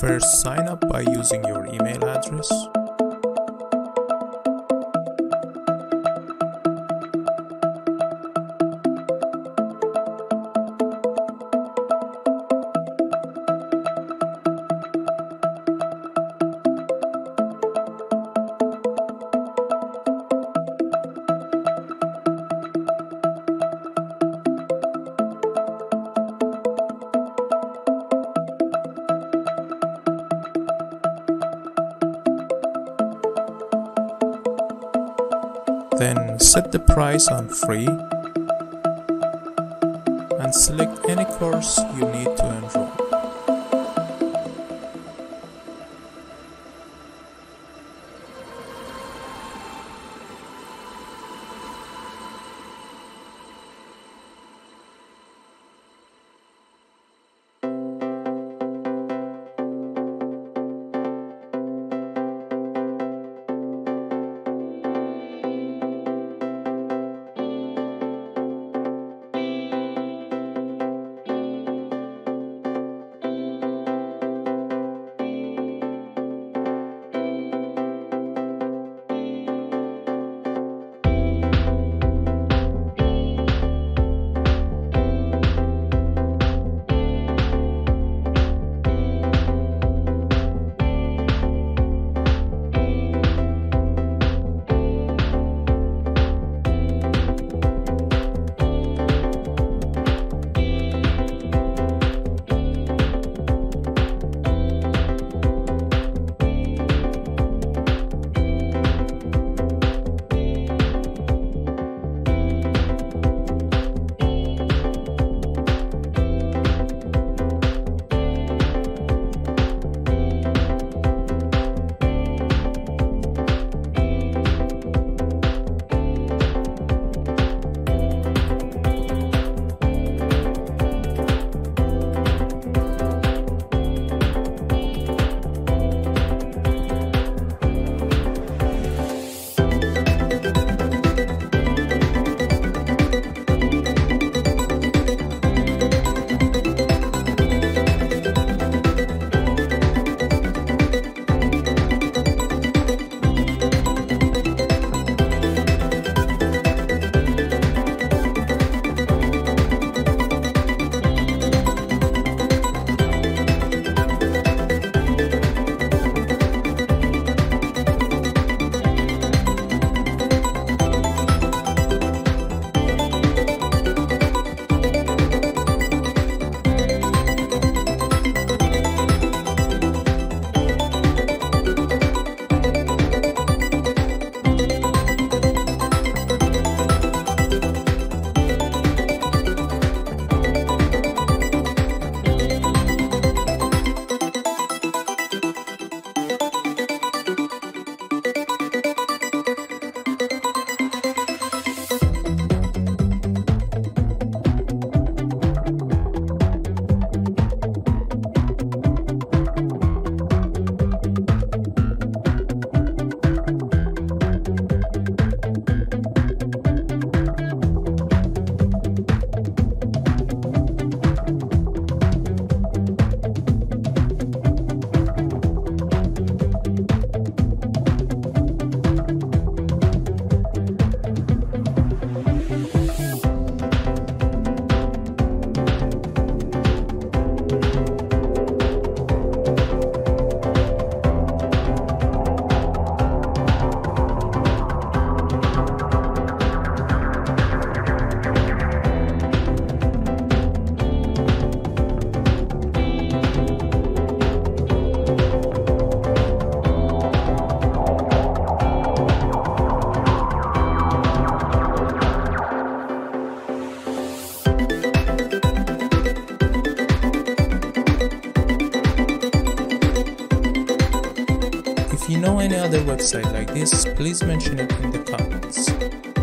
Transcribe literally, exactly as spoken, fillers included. First, sign up by using your email address. Then set the price on free and select any course you need to enroll. If you know any other website like this, please mention it in the comments.